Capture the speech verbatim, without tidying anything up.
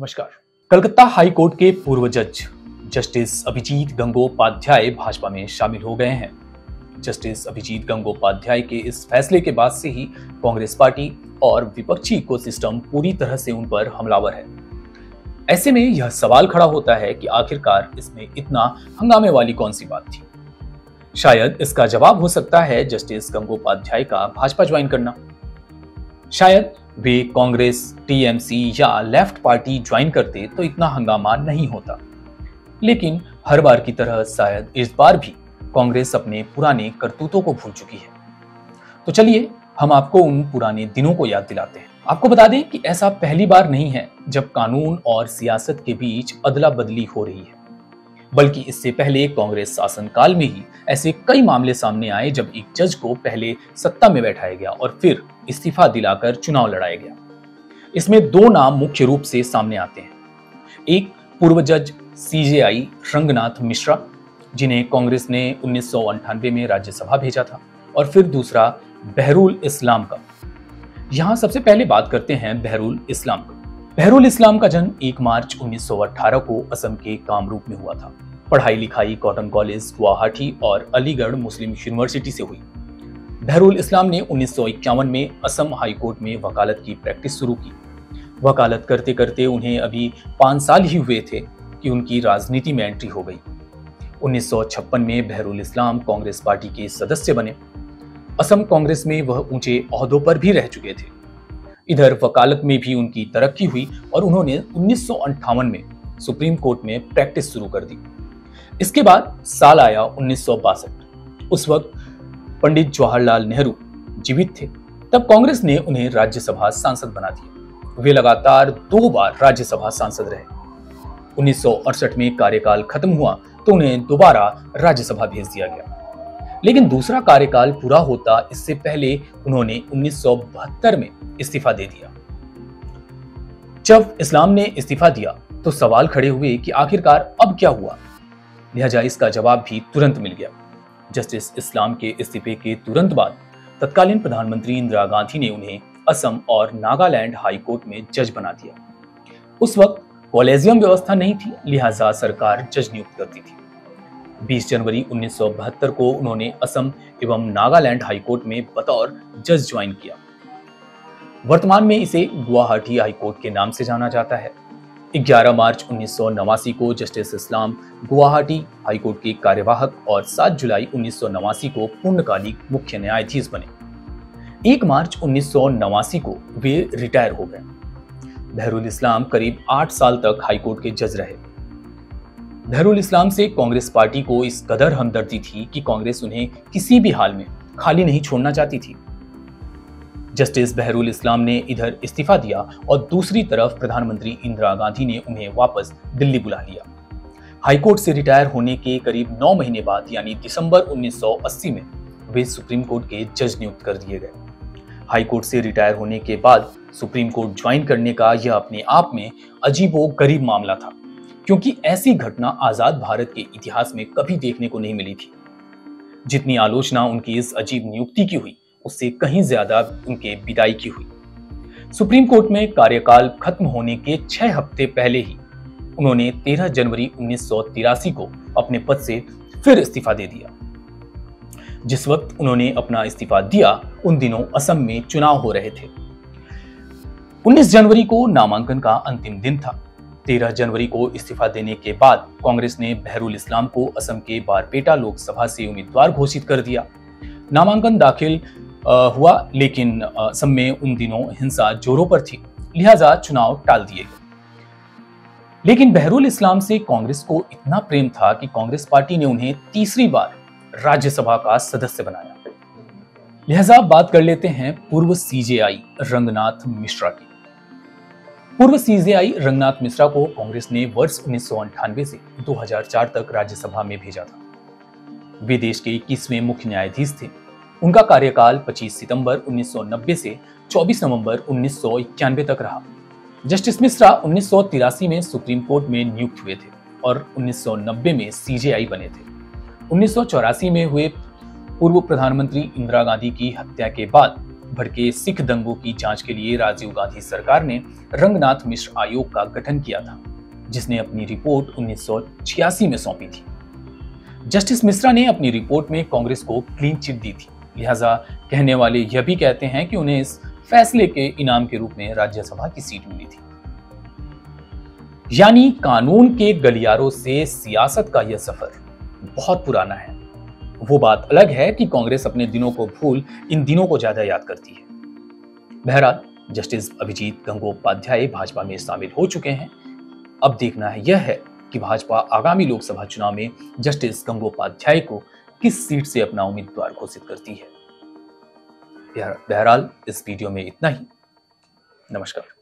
नमस्कार। Calcutta high court के पूर्व जज जस्टिस अभिजीत गंगोपाध्याय भाजपा में शामिल हो गए हैं। जस्टिस अभिजीत गंगोपाध्याय के इस फैसले के बाद से ही कांग्रेस पार्टी और विपक्षी इकोसिस्टम पूरी तरह से उन पर हमलावर है। ऐसे में यह सवाल खड़ा होता है कि आखिरकार इसमें इतना हंगामे वाली कौन सी बात थी। शायद इसका जवाब हो सकता है जस्टिस गंगोपाध्याय का भाजपा ज्वाइन करना। शायद वे कांग्रेस, टीएमसी या लेफ्ट पार्टी ज्वाइन करते तो इतना हंगामा नहीं होता, लेकिन हर बार की तरह शायद इस बार भी कांग्रेस अपने पुराने करतूतों को भूल चुकी है। तो चलिए हम आपको उन पुराने दिनों को याद दिलाते हैं। आपको बता दें कि ऐसा पहली बार नहीं है जब कानून और सियासत के बीच अदला बदली हो रही है, बल्कि इससे पहले कांग्रेस शासनकाल में ही ऐसे कई मामले सामने आए जब एक जज को पहले सत्ता में बैठाया गया और फिर इस्तीफा दिलाकर चुनाव लड़ाया गया। इसमें दो नाम मुख्य रूप से सामने आते हैं। एक पूर्व जज सीजेआई रंगनाथ मिश्रा, जिन्हें कांग्रेस ने उन्नीस सौ अंठानवे में राज्यसभा भेजा था, और फिर दूसरा बहरुल इस्लाम का। यहाँ सबसे पहले बात करते हैं बहरुल इस्लाम का। बहरुल इस्लाम का जन्म एक मार्च उन्नीस सौ अठारह को असम के कामरूप में हुआ था। पढ़ाई लिखाई कॉटन कॉलेज, गुवाहाटी और अलीगढ़ मुस्लिम यूनिवर्सिटी से हुई। बहरुल इस्लाम ने उन्नीस सौ इक्यावन में असम हाई कोर्ट में वकालत की प्रैक्टिस शुरू की। वकालत करते करते उन्हें अभी पाँच साल ही हुए थे कि उनकी राजनीति में एंट्री हो गई। उन्नीस सौ छप्पन में बहरुल इस्लाम कांग्रेस पार्टी के सदस्य बने। असम कांग्रेस में वह ऊंचे ओहदों पर भी रह चुके थे। इधर वकालत में भी उनकी तरक्की हुई और उन्होंने उन्नीस सौ अंठावन में सुप्रीम कोर्ट में प्रैक्टिस शुरू कर दी। इसके बाद साल आया उन्नीस सौ बासठ। उस वक्त पंडित जवाहरलाल नेहरू जीवित थे। तब कांग्रेस ने उन्हें राज्यसभा सांसद बना दिया। वे लगातार दो बार राज्यसभा सांसद रहे। उन्नीस सौ अड़सठ में कार्यकाल खत्म हुआ तो उन्हें दोबारा राज्यसभा भेज दिया गया, लेकिन दूसरा कार्यकाल पूरा होता इससे पहले उन्होंने उन्नीस सौ बहत्तर में इस्तीफा दे दिया। जब इस्लाम ने इस्तीफा दिया तो सवाल खड़े हुए कि आखिरकार अब क्या हुआ। लिहाजा इसका जवाब भी तुरंत मिल गया। जस्टिस इस्लाम के इस्तीफे के तुरंत बाद तत्कालीन प्रधानमंत्री इंदिरा गांधी ने उन्हें असम और नागालैंड हाईकोर्ट में जज बना दिया। उस वक्त कॉलेजियम व्यवस्था नहीं थी, लिहाजा सरकार जज नियुक्त करती थी। बीस जनवरी उन्नीस सौ बहत्तर को उन्होंने असम एवं नागालैंड हाईकोर्ट में बतौर जज ज्वाइन किया। वर्तमान में इसे गुवाहाटी हाईकोर्ट के नाम से जाना जाता है। ग्यारह मार्च उन्नीस सौ नवासी को जस्टिस इस्लाम गुवाहाटी हाईकोर्ट के कार्यवाहक और सात जुलाई उन्नीस सौ नवासी को पूर्णकालिक मुख्य न्यायाधीश बने। एक मार्च उन्नीस सौ नवासी को वे रिटायर हो गए। बहरुल इस्लाम करीब आठ साल तक हाईकोर्ट के जज रहे। बहरुल इस्लाम से कांग्रेस पार्टी को इस कदर हमदर्दी थी कि कांग्रेस उन्हें किसी भी हाल में खाली नहीं छोड़ना चाहती थी। जस्टिस बहरुल इस्लाम ने इधर इस्तीफा दिया और दूसरी तरफ प्रधानमंत्री इंदिरा गांधी ने उन्हें वापस दिल्ली बुला लिया। हाईकोर्ट से रिटायर होने के करीब नौ महीने बाद यानी दिसंबर उन्नीस सौ अस्सी में वे सुप्रीम कोर्ट के जज नियुक्त कर दिए गए। हाईकोर्ट से रिटायर होने के बाद सुप्रीम कोर्ट ज्वाइन करने का यह अपने आप में अजीबोगरीब मामला था, क्योंकि ऐसी घटना आजाद भारत के इतिहास में कभी देखने को नहीं मिली थी। जितनी आलोचना उनकी इस अजीब नियुक्ति की हुई, उससे कहीं ज्यादा उनके विदाई की हुई। सुप्रीम कोर्ट में कार्यकाल खत्म होने के छह हफ्ते पहले ही उन्होंने तेरह जनवरी उन्नीस सौ तिरासी को अपने पद से फिर इस्तीफा दे दिया। जिस वक्त उन्होंने अपना इस्तीफा दिया उन दिनों असम में चुनाव हो रहे थे। उन्नीस जनवरी को नामांकन का अंतिम दिन था। तेरह जनवरी को इस्तीफा देने के बाद कांग्रेस ने बहरुल इस्लाम को असम के बारपेटा लोकसभा से उम्मीदवार घोषित कर दिया। नामांकन दाखिल हुआ, लेकिन असम में उन दिनों हिंसा जोरों पर थी, लिहाजा चुनाव टाल दिए गए। लेकिन बहरुल इस्लाम से कांग्रेस को इतना प्रेम था कि कांग्रेस पार्टी ने उन्हें तीसरी बार राज्यसभा का सदस्य बनाया। लिहाजा बात कर लेते हैं पूर्व सीजेआई रंगनाथ मिश्रा की। पूर्व सीजेआई रंगनाथ मिश्रा को कांग्रेस ने वर्ष उन्नीस सौ अंठानवे से दो हज़ार चार तक राज्यसभा में भेजा था। वे देश के इक्कीसवें मुख्य न्यायाधीश थे। उनका कार्यकाल पच्चीस सितंबर उन्नीस सौ नब्बे से चौबीस नवंबर उन्नीस सौ इक्यानवे तक रहा। जस्टिस मिश्रा उन्नीस सौ तिरासी में सुप्रीम कोर्ट में नियुक्त हुए थे और उन्नीस सौ नब्बे में सीजेआई बने थे। उन्नीस सौ चौरासी में हुए पूर्व प्रधानमंत्री इंदिरा गांधी की हत्या के बाद भड़के सिख दंगों की जांच के लिए राजीव गांधी सरकार ने रंगनाथ मिश्रा आयोग का गठन किया था, जिसने अपनी रिपोर्ट उन्नीस सौ छियासी में सौंपी थी। जस्टिस मिश्रा ने अपनी रिपोर्ट में कांग्रेस को क्लीन चिट दी थी, लिहाजा कहने वाले यह भी कहते हैं कि उन्हें इस फैसले के इनाम के रूप में राज्यसभा की सीट मिली थी। यानी कानून के गलियारों से सियासत का यह सफर बहुत पुराना है। वो बात अलग है कि कांग्रेस अपने दिनों को भूल इन दिनों को ज्यादा याद करती है। बहरहाल जस्टिस अभिजीत गंगोपाध्याय भाजपा में शामिल हो चुके हैं। अब देखना है यह है कि भाजपा आगामी लोकसभा चुनाव में जस्टिस गंगोपाध्याय को किस सीट से अपना उम्मीदवार घोषित करती है। बहरहाल इस वीडियो में इतना ही। नमस्कार।